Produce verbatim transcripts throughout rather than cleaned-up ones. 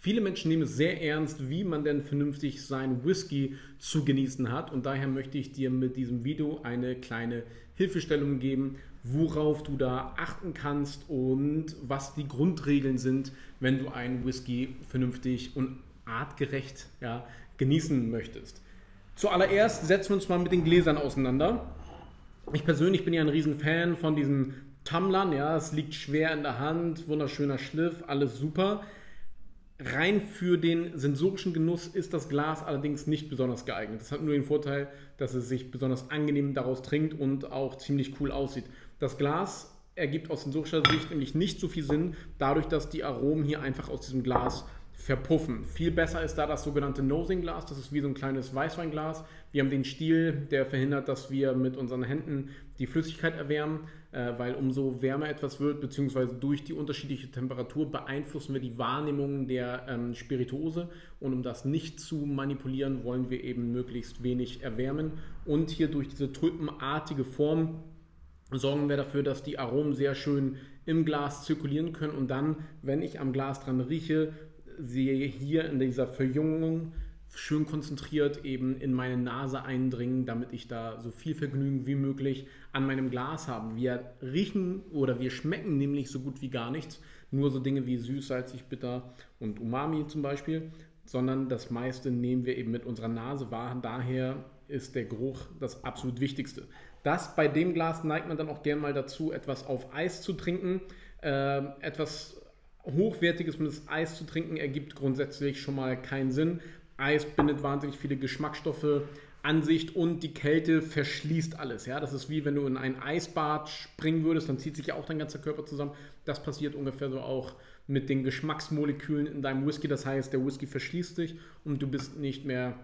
Viele Menschen nehmen es sehr ernst, wie man denn vernünftig seinen Whisky zu genießen hat, und daher möchte ich dir mit diesem Video eine kleine Hilfestellung geben, worauf du da achten kannst und was die Grundregeln sind, wenn du einen Whisky vernünftig und artgerecht ja, genießen möchtest. Zuallererst setzen wir uns mal mit den Gläsern auseinander. Ich persönlich bin ja ein riesen Fan von diesen Tumblern, ja, es liegt schwer in der Hand, wunderschöner Schliff, alles super. Rein für den sensorischen Genuss ist das Glas allerdings nicht besonders geeignet. Das hat nur den Vorteil, dass es sich besonders angenehm daraus trinkt und auch ziemlich cool aussieht. Das Glas ergibt aus sensorischer Sicht nämlich nicht so viel Sinn, dadurch, dass die Aromen hier einfach aus diesem Glas verpuffen. Viel besser ist da das sogenannte Nosingglas, das ist wie so ein kleines Weißweinglas. Wir haben den Stiel, der verhindert, dass wir mit unseren Händen die Flüssigkeit erwärmen, äh, weil umso wärmer etwas wird, beziehungsweise durch die unterschiedliche Temperatur beeinflussen wir die Wahrnehmung der ähm, Spirituose, und um das nicht zu manipulieren, wollen wir eben möglichst wenig erwärmen, und hier durch diese tulpenartige Form sorgen wir dafür, dass die Aromen sehr schön im Glas zirkulieren können, und dann, wenn ich am Glas dran rieche, sehe hier in dieser Verjüngung schön konzentriert eben in meine Nase eindringen, damit ich da so viel Vergnügen wie möglich an meinem Glas habe. Wir riechen oder wir schmecken nämlich so gut wie gar nichts, nur so Dinge wie süß, salzig, bitter und Umami zum Beispiel, sondern das meiste nehmen wir eben mit unserer Nase wahr. Daher ist der Geruch das absolut Wichtigste. Das bei dem Glas neigt man dann auch gerne mal dazu, etwas auf Eis zu trinken, äh, etwas hochwertiges mit Eis zu trinken ergibt grundsätzlich schon mal keinen Sinn. Eis bindet wahnsinnig viele Geschmacksstoffe an sich und die Kälte verschließt alles. Ja? Das ist wie wenn du in ein Eisbad springen würdest, dann zieht sich ja auch dein ganzer Körper zusammen. Das passiert ungefähr so auch mit den Geschmacksmolekülen in deinem Whisky. Das heißt, der Whisky verschließt sich und du bist nicht mehr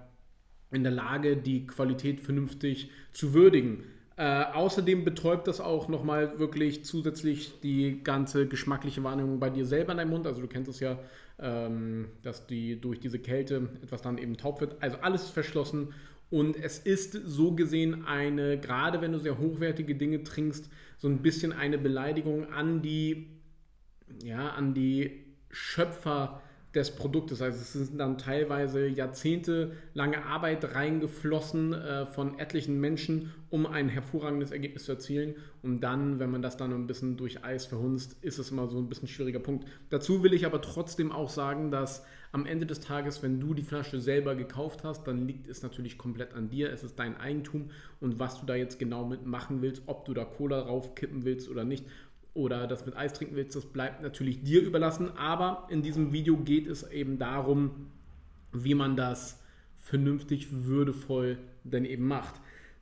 in der Lage, die Qualität vernünftig zu würdigen. Äh, außerdem betäubt das auch nochmal wirklich zusätzlich die ganze geschmackliche Wahrnehmung bei dir selber in deinem Mund. Also du kennst es ja, ähm, dass die durch diese Kälte etwas dann eben taub wird. Also alles verschlossen, und es ist so gesehen eine, gerade wenn du sehr hochwertige Dinge trinkst, so ein bisschen eine Beleidigung an die, ja, an die Schöpfer des Produktes. Also es sind dann teilweise jahrzehntelange Arbeit reingeflossen äh, von etlichen Menschen, um ein hervorragendes Ergebnis zu erzielen. Und dann, wenn man das dann ein bisschen durch Eis verhunzt, ist es immer so ein bisschen ein schwieriger Punkt. Dazu will ich aber trotzdem auch sagen, dass am Ende des Tages, wenn du die Flasche selber gekauft hast, dann liegt es natürlich komplett an dir. Es ist dein Eigentum, und was du da jetzt genau mitmachen willst, ob du da Cola raufkippen willst oder nicht, oder das mit Eis trinken willst, das bleibt natürlich dir überlassen. Aber in diesem Video geht es eben darum, wie man das vernünftig, würdevoll dann eben macht.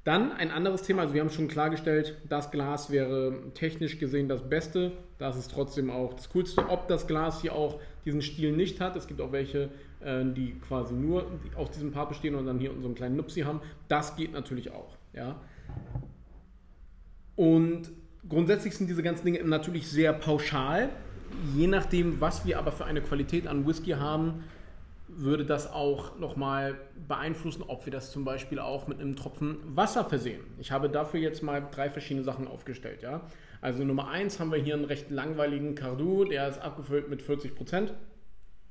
Dann ein anderes Thema, also wir haben schon klargestellt, das Glas wäre technisch gesehen das Beste, das ist trotzdem auch das Coolste. Ob das Glas hier auch diesen Stiel nicht hat, es gibt auch welche, die quasi nur auf diesem Part bestehen und dann hier so einen kleinen Nupsi haben, das geht natürlich auch. Ja? Und grundsätzlich sind diese ganzen Dinge natürlich sehr pauschal. Je nachdem, was wir aber für eine Qualität an Whisky haben, würde das auch nochmal beeinflussen, ob wir das zum Beispiel auch mit einem Tropfen Wasser versehen. Ich habe dafür jetzt mal drei verschiedene Sachen aufgestellt. Ja? Also Nummer eins haben wir hier einen recht langweiligen Cardhu, der ist abgefüllt mit vierzig Prozent.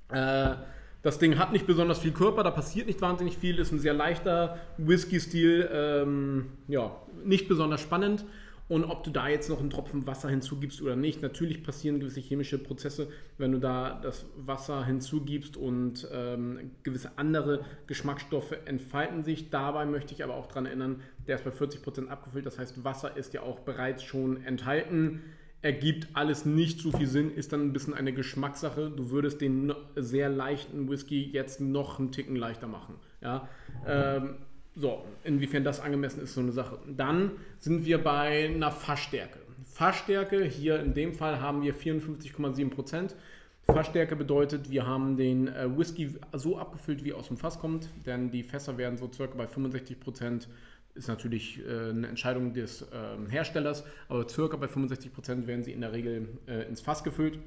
Äh, das Ding hat nicht besonders viel Körper, da passiert nicht wahnsinnig viel, ist ein sehr leichter Whisky-Stil, ähm, ja, nicht besonders spannend. Und ob du da jetzt noch einen Tropfen Wasser hinzugibst oder nicht, natürlich passieren gewisse chemische Prozesse, wenn du da das Wasser hinzugibst, und ähm, gewisse andere Geschmacksstoffe entfalten sich. Dabei möchte ich aber auch daran erinnern, der ist bei vierzig Prozent abgefüllt, das heißt Wasser ist ja auch bereits schon enthalten, ergibt alles nicht so viel Sinn, ist dann ein bisschen eine Geschmackssache. Du würdest den sehr leichten Whisky jetzt noch einen Ticken leichter machen. Ja? Ähm, So, inwiefern das angemessen ist, so eine Sache. Dann sind wir bei einer Fassstärke. Fassstärke, hier in dem Fall haben wir vierundfünfzig Komma sieben Prozent. Fassstärke bedeutet, wir haben den Whisky so abgefüllt, wie er aus dem Fass kommt, denn die Fässer werden so circa bei fünfundsechzig Prozent, ist natürlich eine Entscheidung des Herstellers, aber circa bei fünfundsechzig Prozent werden sie in der Regel ins Fass gefüllt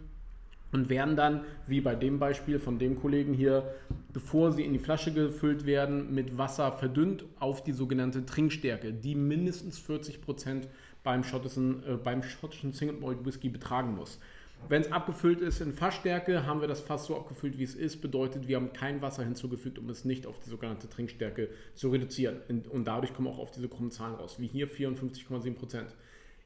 und werden dann, wie bei dem Beispiel von dem Kollegen hier, bevor sie in die Flasche gefüllt werden, mit Wasser verdünnt auf die sogenannte Trinkstärke, die mindestens vierzig Prozent beim schottischen, äh, beim schottischen Single Malt Whisky betragen muss. Wenn es abgefüllt ist in Fassstärke, haben wir das Fass so abgefüllt, wie es ist. Bedeutet, wir haben kein Wasser hinzugefügt, um es nicht auf die sogenannte Trinkstärke zu reduzieren. Und dadurch kommen auch auf diese krummen Zahlen raus, wie hier vierundfünfzig Komma sieben Prozent.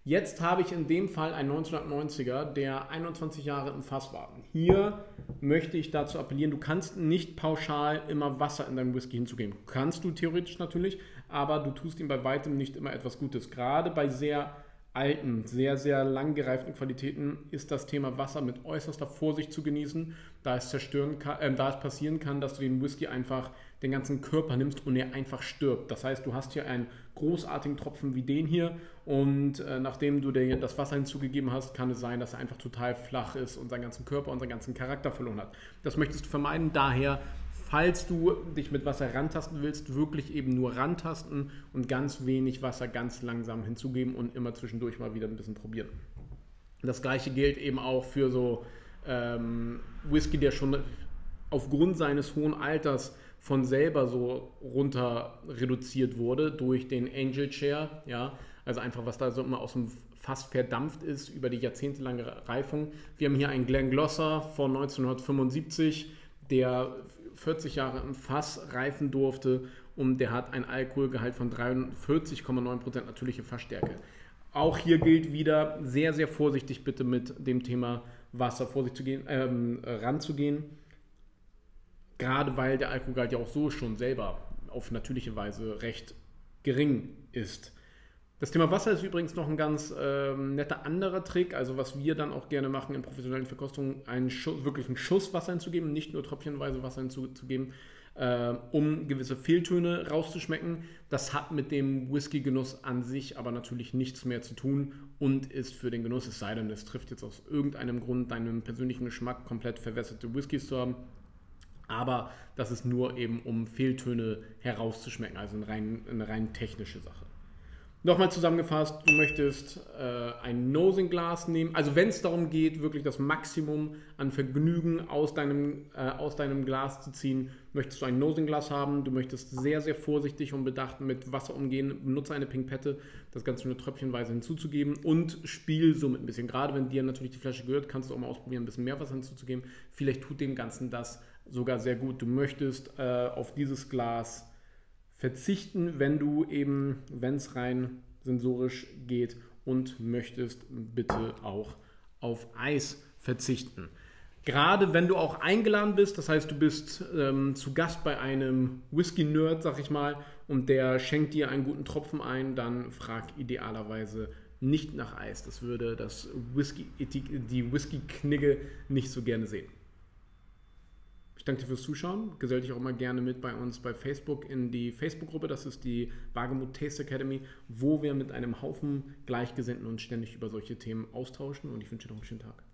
Jetzt habe ich in dem Fall einen neunzehnhundertneunziger, der einundzwanzig Jahre im Fass war. Hier möchte ich dazu appellieren, du kannst nicht pauschal immer Wasser in deinem Whisky hinzugeben. Kannst du theoretisch natürlich, aber du tust ihm bei weitem nicht immer etwas Gutes. Gerade bei sehr alten, sehr, sehr lang gereiften Qualitäten ist das Thema Wasser mit äußerster Vorsicht zu genießen, da es zerstören kann, äh, da es passieren kann, dass du den Whisky einfach den ganzen Körper nimmst und er einfach stirbt. Das heißt, du hast hier einen großartigen Tropfen wie den hier und äh, nachdem du dir das Wasser hinzugegeben hast, kann es sein, dass er einfach total flach ist und seinen ganzen Körper und seinen ganzen Charakter verloren hat. Das möchtest du vermeiden, daher, falls du dich mit Wasser rantasten willst, wirklich eben nur rantasten und ganz wenig Wasser ganz langsam hinzugeben und immer zwischendurch mal wieder ein bisschen probieren. Das gleiche gilt eben auch für so ähm, Whisky, der schon aufgrund seines hohen Alters von selber so runter reduziert wurde durch den Angel Share, ja, also einfach was da so immer aus dem Fass verdampft ist über die jahrzehntelange Reifung. Wir haben hier einen Glenn Glosser von neunzehnhundertfünfundsiebzig, der vierzig Jahre im Fass reifen durfte und der hat einen Alkoholgehalt von dreiundvierzig Komma neun Prozent natürliche Fassstärke. Auch hier gilt wieder, sehr, sehr vorsichtig bitte mit dem Thema Wasser vorsichtig zu gehen, ähm, ranzugehen, gerade weil der Alkoholgehalt ja auch so schon selber auf natürliche Weise recht gering ist. Das Thema Wasser ist übrigens noch ein ganz ähm, netter anderer Trick, also was wir dann auch gerne machen in professionellen Verkostungen, einen Schuss, wirklich einen Schuss Wasser hinzugeben, nicht nur tröpfchenweise Wasser hinzugeben, äh, um gewisse Fehltöne rauszuschmecken. Das hat mit dem Whisky-Genuss an sich aber natürlich nichts mehr zu tun und ist für den Genuss, es sei denn, es trifft jetzt aus irgendeinem Grund deinen persönlichen Geschmack, komplett verwässerte Whiskys zu haben. Aber das ist nur eben, um Fehltöne herauszuschmecken, also eine rein, eine rein technische Sache. Nochmal zusammengefasst, du möchtest äh, ein Nosingglas nehmen, also wenn es darum geht, wirklich das Maximum an Vergnügen aus deinem, äh, aus deinem Glas zu ziehen, möchtest du ein Nosingglas haben, du möchtest sehr, sehr vorsichtig und bedacht mit Wasser umgehen, benutze eine Pipette, das Ganze nur tröpfchenweise hinzuzugeben und spiel somit ein bisschen. Gerade wenn dir natürlich die Flasche gehört, kannst du auch mal ausprobieren, ein bisschen mehr Wasser hinzuzugeben, vielleicht tut dem Ganzen das sogar sehr gut. Du möchtest äh, auf dieses Glas verzichten, wenn du eben, wenn es rein sensorisch geht und möchtest, bitte auch auf Eis verzichten. Gerade wenn du auch eingeladen bist, das heißt, du bist ähm, zu Gast bei einem Whisky-Nerd, sag ich mal, und der schenkt dir einen guten Tropfen ein, dann frag idealerweise nicht nach Eis. Das würde das Whisky, die Whisky-Knigge nicht so gerne sehen. Ich danke dir fürs Zuschauen. Gesell dich auch mal gerne mit bei uns bei Facebook in die Facebook-Gruppe. Das ist die Wagemut Taste Academy, wo wir mit einem Haufen Gleichgesinnten uns ständig über solche Themen austauschen. Und ich wünsche dir noch einen schönen Tag.